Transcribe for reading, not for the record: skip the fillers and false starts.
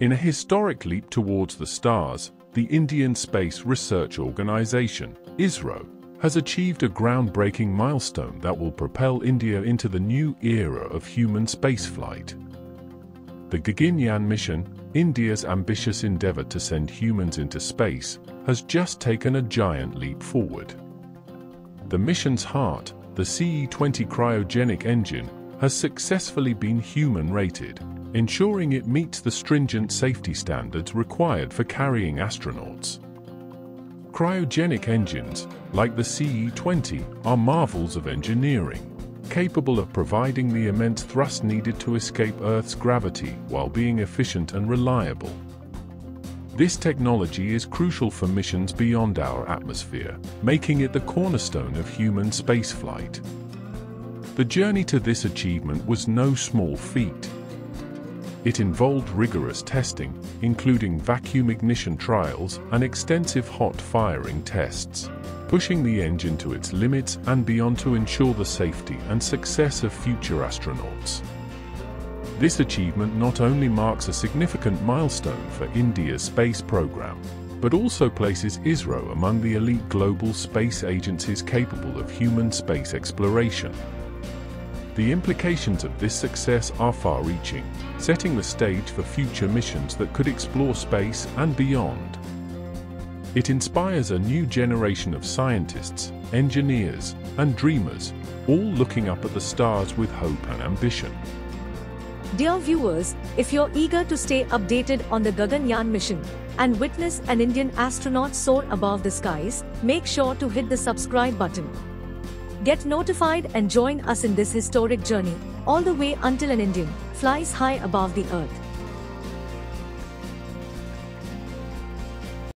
In a historic leap towards the stars, the Indian Space Research Organisation, ISRO, has achieved a groundbreaking milestone that will propel India into the new era of human spaceflight. The Gaganyaan mission, India's ambitious endeavour to send humans into space, has just taken a giant leap forward. The mission's heart, the CE20 cryogenic engine, has successfully been human-rated, ensuring it meets the stringent safety standards required for carrying astronauts. Cryogenic engines, like the CE20, are marvels of engineering, capable of providing the immense thrust needed to escape Earth's gravity while being efficient and reliable. This technology is crucial for missions beyond our atmosphere, making it the cornerstone of human spaceflight. The journey to this achievement was no small feat. It involved rigorous testing, including vacuum ignition trials and extensive hot firing tests, pushing the engine to its limits and beyond to ensure the safety and success of future astronauts. This achievement not only marks a significant milestone for India's space program, but also places ISRO among the elite global space agencies capable of human space exploration. The implications of this success are far-reaching, setting the stage for future missions that could explore space and beyond. It inspires a new generation of scientists, engineers, and dreamers, all looking up at the stars with hope and ambition. Dear viewers, if you're eager to stay updated on the Gaganyaan mission and witness an Indian astronaut soar above the skies, make sure to hit the subscribe button. Get notified and join us in this historic journey, all the way until an Indian flies high above the Earth.